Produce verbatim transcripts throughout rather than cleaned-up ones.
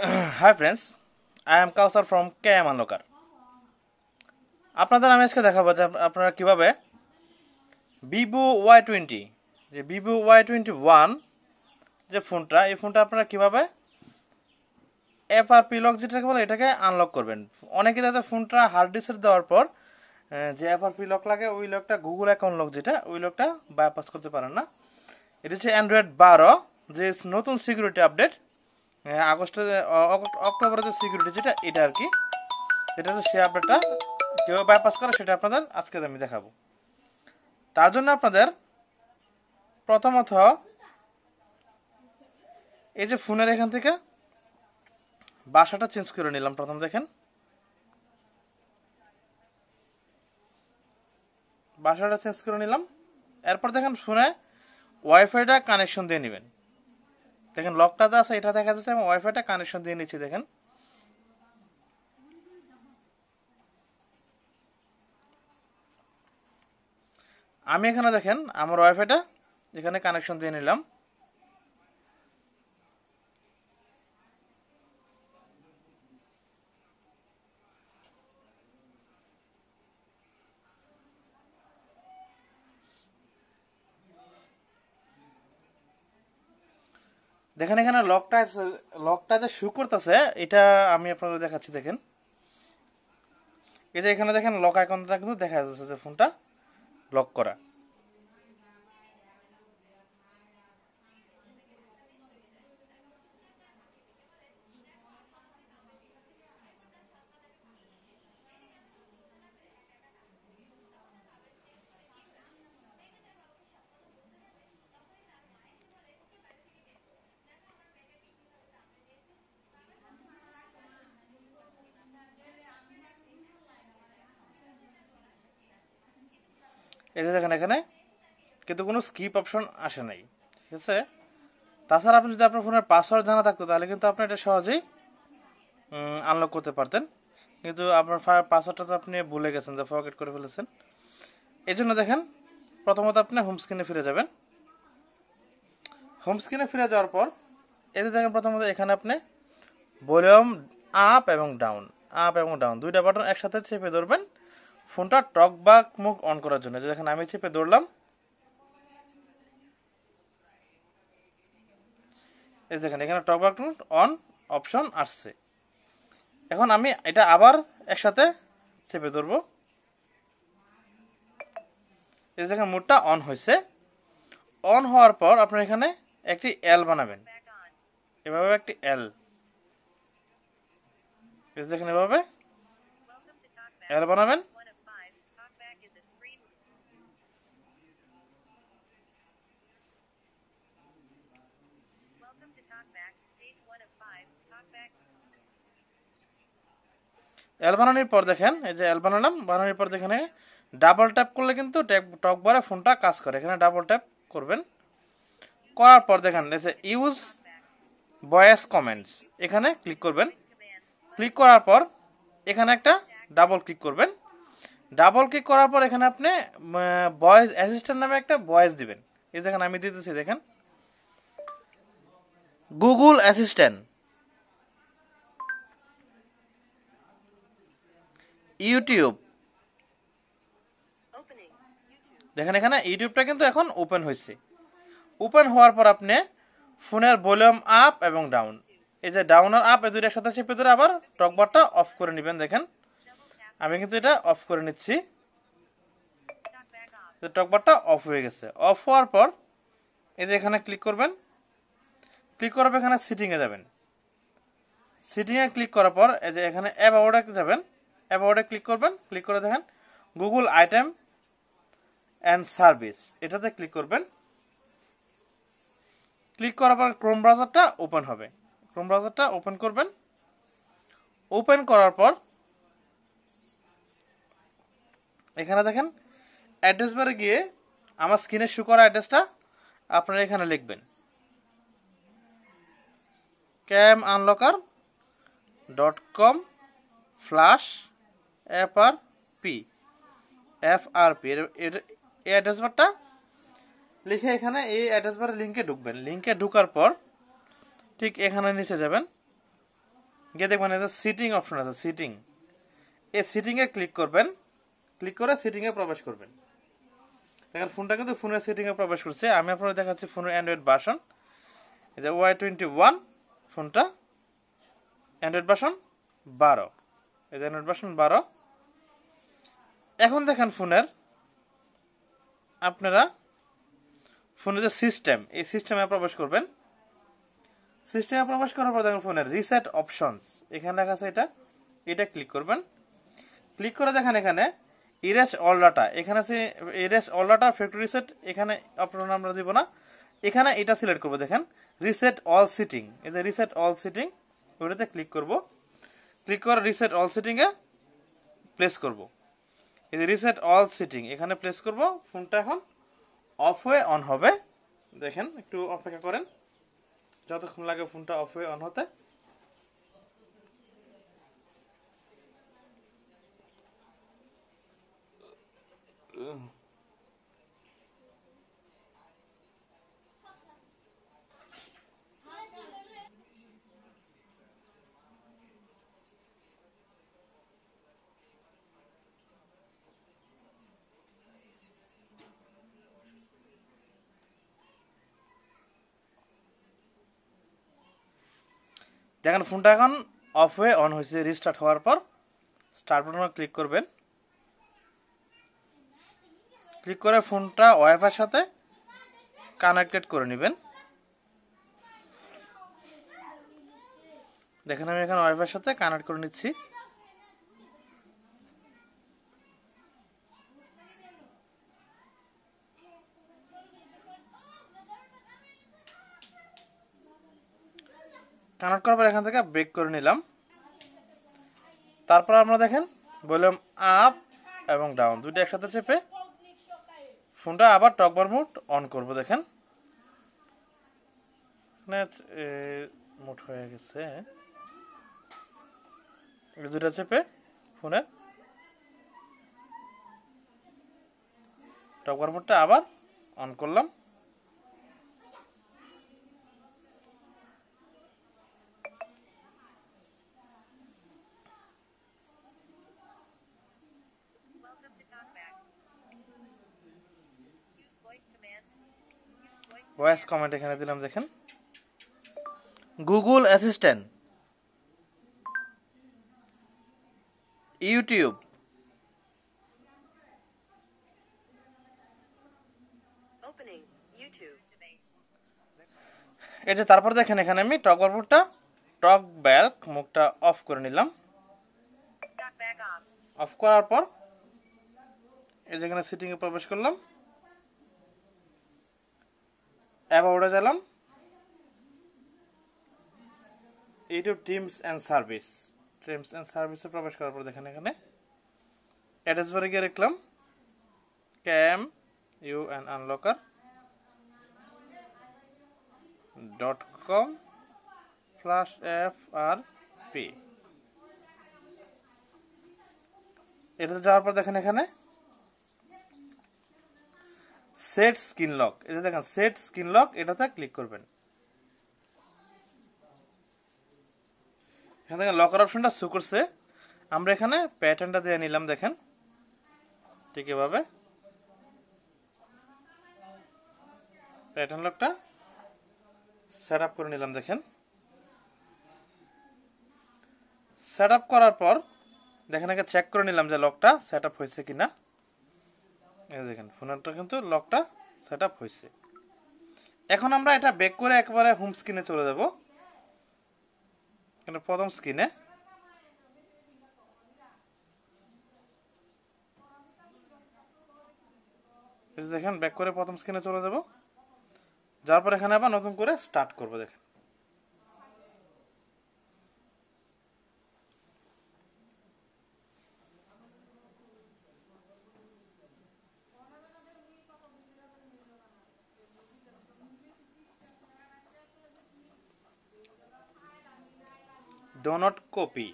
Hi friends, I am Kausar from K M Unlocker. আপনাদের আমি আজকে দেখাবো যে আপনারা কিভাবে Vivo Y twenty যে Vivo Y twenty-one যে ফোনটা এই ফোনটা আপনারা কিভাবে F R P লক যেটাকে বলে এটাকে আনলক করবেন। অনেকে যাতে ফোনটা হার্ড ডিস্কে দেওয়ার পর যে F R P লক লাগে ওই লকটা Google অ্যাকাউন্ট লক যেটা ওই লকটা বাইপাস করতে পারেন না। এটা হচ্ছে Android twelve যে নতুন সিকিউরিটি আপডেট আগস্ট অক্টোবরের যে সিকিউরিটি যেটা এটা আর কি এটা যে সে আপডেটটা কিভাবে বাইপাস করে সেটা আপনাদের আজকে আমি দেখাবো। তার জন্য আপনাদের প্রথমত এই যে ফোনের এখান থেকে ভাষাটা চেঞ্জ করে নিলাম। প্রথম দেখেন ভাষাটা চেঞ্জ করে নিলাম, এরপর দেখেন ফোনে ওয়াইফাইটা কানেকশন দিয়ে নেবেন। দেখেন লকটা যা আছে এটা দেখা যাচ্ছে এবং ওয়াইফাইটা কানেকশন দিয়ে নিচ্ছি। দেখেন আমি এখানে দেখেন আমার ওয়াইফাইটা এখানে কানেকশন দিয়ে নিলাম। দেখেন এখানে লকটা লকটা যে শু করতেছে এটা আমি আপনাদের দেখাচ্ছি। দেখেন এই যে এখানে দেখেন লক আইকনটা কিন্তু দেখা যাচ্ছে যে ফোনটা লক করা। এই যে দেখেন এখানে কিন্তু কোনো স্কিপ অপশন আসে নাই, ঠিক আছে। তাছাড়া আপনি যদি আপনার ফোনের পাসওয়ার্ড জানা থাকতো তাহলে কিন্তু আপনি এটা সহজেই আনলক করতে পারতেন, কিন্তু আপনার পাসওয়ার্ডটা তো আপনি ভুলে গেছেন যে ফরগেট করে ফেলেছেন। এই জন্য দেখেন প্রথমত আপনি হোম স্ক্রিনে ফিরে যাবেন। হোম স্ক্রিনে ফিরে যাওয়ার পর এই যে দেখেন প্রথমত এখানে আপনি ভলিউম আপ এবং ডাউন আপ এবং ডাউন দুইটা বাটন একসাথে চেপে ধরবেন ফোনটা টক বাক মুখ অন করার জন্য। দেখেন আমি চেপে ধরলাম, এই দেখেন এখানে টক বাক মুখ অন অপশন আসছে। এখন আমি এটা আবার একসাথে চেপে ধরবো, এই দেখেন মুডটা অন হয়েছে। অন হওয়ার পর আপনি এখানে একটি এল বানাবেন, এভাবে একটি এল, এই দেখেন এভাবে এল বানাবেন। এল বানানোর পর দেখেন এই যে এল বানালাম, বানানোর পর দেখেন ডাবল ট্যাপ করলে কিন্তু টক বারে ফোনটা কাজ করে। এখানে ডাবল ট্যাপ করবেন, করার পর দেখেন এই যে ইউজ ভয়েস কমেন্টস এখানে ক্লিক করবেন। ক্লিক করার পর এখানে একটা ডাবল ক্লিক করবেন, ডাবল ক্লিক করার পর এখানে আপনি ভয়েস অ্যাসিস্ট্যান্ট নামে একটা ভয়েস দিবেন। এই দেখেন আমি দিতেছি, দেখেন গুগল অ্যাসিস্ট্যান্ট, ইউটিউব। দেখেন এখানে ইউটিউবটা কিন্তু এখন ওপেন হয়েছে। ওপেন হওয়ার পর আপনি ফোনের ভলিউম আপ এবং ডাউন এই যে ডাউন আর আপ এই দুইটার সাথে চেপে ধরে আবার টক বারটা অফ করে নেবেন। দেখেন আমি কিন্তু এটা অফ করে নিচ্ছি, টক বারটা অফ হয়ে গেছে। অফ হওয়ার পর এই যে এখানে ক্লিক করবেন, ক্লিক করার পর এখানে সিটিংয়ে যাবেন। সিটিংয়ে ক্লিক করার পর এই যে এখানে অ্যাবাউটে যাবেন, অ্যাবাউটে ক্লিক করবেন। ক্লিক করে দেখেন গুগল আইটেম অ্যান্ড সার্ভিস এটাতে ক্লিক করবেন। ক্লিক করার পর ক্রোম ব্রাউজারটা ওপেন হবে, ক্রোম ব্রাউজারটা ওপেন করবেন। ওপেন করার পর এখানে দেখেন অ্যাড্রেস বারে গিয়ে আমার স্ক্রিনে শো করা অ্যাড্রেসটা আপনারা এখানে লিখবেন, cam unlocker dot com flash FRP FRP এই অ্যাড্রেস বারটা লিখে এখানে এই অ্যাড্রেস বারে লিঙ্কে ঢুকবেন। লিঙ্কে ঢুকার পর ঠিক এখানে নিচে যাবেন, গিয়ে দেখবেন এই যে সিটিং অপশন আছে, সিটিং, এই সিটিং এ ক্লিক করবেন। ক্লিক করে সিটিং এ প্রবেশ করবেন। দেখেন ফোনটা কিন্তু ফোনের সিটিং এ প্রবেশ করছে। আমি আপনাদের দেখাচ্ছি ফোনের অ্যান্ড্রয়েড ভার্সন, এই যে ওয়াই টোয়েন্টি ওয়ান, ফোনটা অ্যান্ড্রয়েড ভার্সন বারো, এই যে অ্যান্ড্রয়েড ভার্সন বারো। এখন দেখেন ফোনের আপনারা ফোনের যে সিস্টেম, এই সিস্টেমে প্রবেশ করবেন। সিস্টেমে প্রবেশ করার পর দেখেন ফোনের রিসেট অপশনস, এখানে লেখা আছে এটা, এটা ক্লিক করবেন। ক্লিক করে দেখেন এখানে ইরেস অল ডাটা, এখানে আছে erase all data factory reset, এখানে অপশন আমরা দিব না, এখানে এটা সিলেক্ট করব। দেখেন রিসেট অল সিটিং, এই যে রিসেট অল সিটিং, ওটাতে ক্লিক করব। ক্লিক করে রিসেট অল সিটিংয়ে প্লেস করব, এই যে রিসেট অল সিটিং এখানে প্লেস করব। ফোনটা এখন অফ হয়ে অন হবে, দেখেন একটু অপেক্ষা করেন যতক্ষণ লাগে ফোনটা অফ হয়ে অন হতে। দেখেন ফোনটা এখন অফ হয়ে অন হয়েছে। রিস্টার্ট হওয়ার পর স্টার্ট বাটনে ক্লিক করবেন। ক্লিক করে ফোনটা ওয়াইফাইয়ের সাথে কানেক্টেড করে নেবেন। দেখেন আমি এখানে ওয়াইফাইয়ের সাথে কানেক্ট করে নিচ্ছি। কানেক্ট করার পর এখান থেকে ব্রেক করে নিলাম। তারপর আমরা দেখেন বললাম আপ এবং ডাউন দুটো একসাথে চেপে ফোনটা আবার টগবর মোড অন করব। দেখেন নেট মোড হয়ে গেছে, দুটো চেপে ফোনের টগবর মোডটা আবার অন করলাম। ভয়েস কমেন্ট এখানে দিলাম। দেখেন গুগল অ্যাসিস্ট্যান্ট, ইউটিউব, এই যে। তারপর দেখেন এখানে আমি টগবর মুডটা, টক ব্যাক মুডটা অফ করে নিলাম। অফ করার পর এই যে এখানে সিটিংয়ে প্রবেশ করলাম, অ্যাবাউটে গেলাম, YouTube terms and service, terms and সার্ভিসে প্রবেশ করার পর দেখেন এখানে অ্যাড্রেস বারে গিয়ে লিখলাম cam UN unlocker dot com plus F R P. এটাতে যাওয়ার পর দেখেন এখানে সেট স্ক্রিন লক, এটা দেখেন সেট স্ক্রিন লক, এটাতে ক্লিক করবেন। এখানে দেখেন লকার অপশনটা শো করছে। আমরা এখানে প্যাটার্নটা দিয়ে নিলাম, দেখেন ঠিক এভাবে প্যাটার্ন লকটা সেট আপ করে নিলাম। দেখেন সেট আপ করার পর দেখেন আগে চেক করে নিলাম যে লকটা সেট আপ হয়েছে কিনা। দেখেন ফোনটা কিন্তু লকটা সেট আপ হয়েছে। এখন আমরা এটা ব্যাক করে একবারে হোম স্ক্রিনে চলে যাব, প্রথম স্ক্রিনে। দেখেন ব্যাক করে প্রথম স্ক্রিনে চলে যাব, যার পর এখানে আবার নতুন করে স্টার্ট করব। দেখেন Do not copy.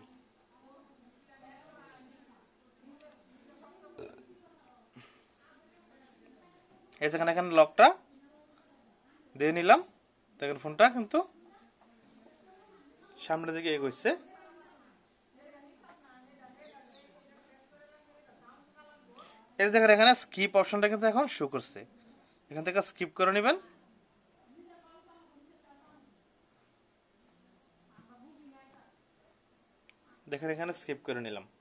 এই যেখানে এখানে লকটা দিয়ে নিলাম। দেখেন ফোনটা কিন্তু সামনের দিকে এগোচ্ছে। এই দেখেন এখানে স্কিপ অপশনটা কিন্তু এখন শো করছে, এখান থেকে স্কিপ করে নেবেন। দেখেন এখানে স্কিপ করে নিলাম।